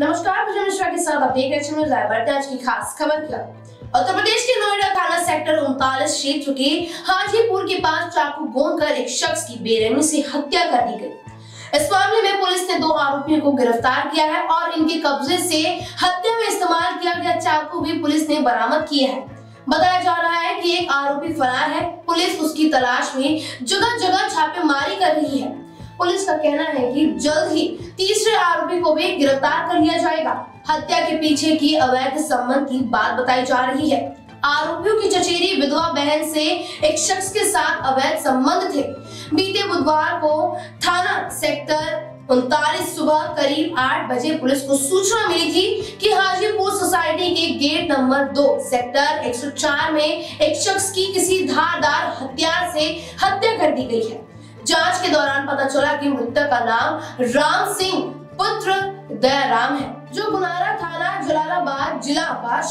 नमस्कार, मुझे मिश्रा के साथ आप देख रहे हैं रायपुर आज की खास खबर। क्या उत्तर प्रदेश के नोएडा थाना सेक्टर 104 क्षेत्र के हाजीपुर के पास चाकू गोंदकर एक शख्स की बेरहमी से हत्या कर दी गई। इस मामले में पुलिस ने 2 आरोपियों को गिरफ्तार किया है और इनके कब्जे से हत्या में इस्तेमाल किया गया चाकू भी पुलिस ने बरामद किया है। बताया जा रहा है कि एक आरोपी फरार है। पुलिस उसकी तलाश में जगह जगह छापेमारी कर रही है। पुलिस का कहना है कि जल्द ही तीसरे आरोपी को भी गिरफ्तार कर लिया जाएगा। हत्या के पीछे की अवैध संबंध की बात बताई जा रही है। आरोपियों की चचेरी विधवा बहन से एक शख्स के साथ अवैध संबंध थे। बीते बुधवार को थाना सेक्टर 104 सुबह करीब 8 बजे पुलिस को सूचना मिली थी कि हाजीपुर सोसाइटी के गेट नंबर 2 सेक्टर 104 में एक शख्स की किसी धारदार हथियार से हत्या कर दी गई है। जांच के दौरान पता चला कि मृतक का नाम राम सिंह पुत्र दयाराम है, जो गुनारा थाना जलालाबाद जिला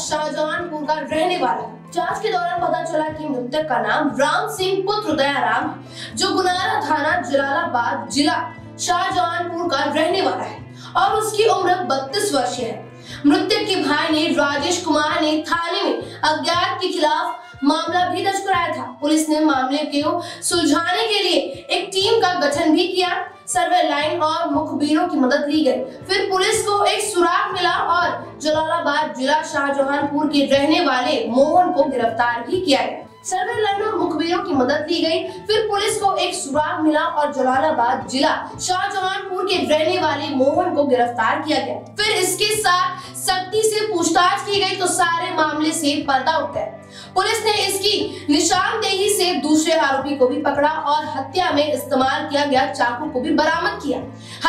शाहजहानपुर का रहने वाला है। जांच के दौरान पता चला कि मृतक का नाम राम सिंह पुत्र दयाराम, जो गुनारा थाना जलालाबाद जिला शाहजहानपुर का रहने वाला है और उसकी उम्र 32 वर्ष है। मृतक के भाई ने राजेश कुमार ने थाने में अज्ञात के खिलाफ मामला भी दर्ज कराया था। पुलिस ने मामले को सुलझाने के लिए एक टीम का गठन भी किया। सर्वे लाइन और मुखबिरों की मदद ली गई। फिर पुलिस को एक सुराग मिला और जलालाबाद जिला शाहजहानपुर के रहने वाले मोहन को गिरफ्तार भी किया गया। सर्वे लाइन और मुखबिरों की मदद ली गई। फिर पुलिस को एक सुराग मिला और जलालाबाद जिला शाहजहानपुर के रहने वाले मोहन को गिरफ्तार किया गया। फिर इसके साथ सख्ती से पूछताछ की गई तो सारे मामले से पर्दा उठ गया। पुलिस ने इसकी निशानदेही से दूसरे आरोपी को भी पकड़ा और हत्या में इस्तेमाल किया गया चाकू को भी बरामद किया।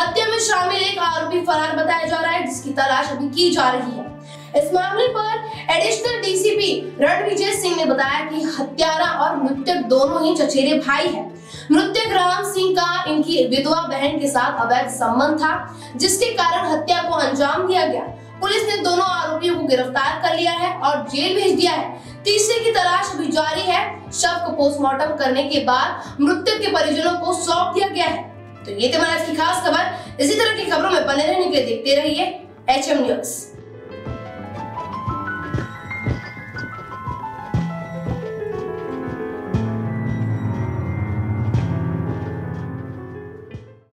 हत्या में शामिल एक आरोपी फरार बताया जा रहा है, जिसकी तलाश अभी की जा रही है। इस मामले पर एडिशनल डीसीपी रणविजय सिंह ने बताया कि हत्यारा और मृतक दोनों ही चचेरे भाई हैं। मृतक राम सिंह का इनकी विधवा बहन के साथ अवैध संबंध था, जिसके कारण हत्या को अंजाम दिया गया। पुलिस ने दोनों आरोपियों को गिरफ्तार कर लिया है और जेल भेज दिया है। तीसरे की तलाश भी जारी है। शव को पोस्टमार्टम करने के बाद मृतक के परिजनों को सौंप दिया गया है। तो ये थी हमारी आज की खास खबर। इसी तरह की खबरों में बने रहने के लिए देखते रहिए HM News।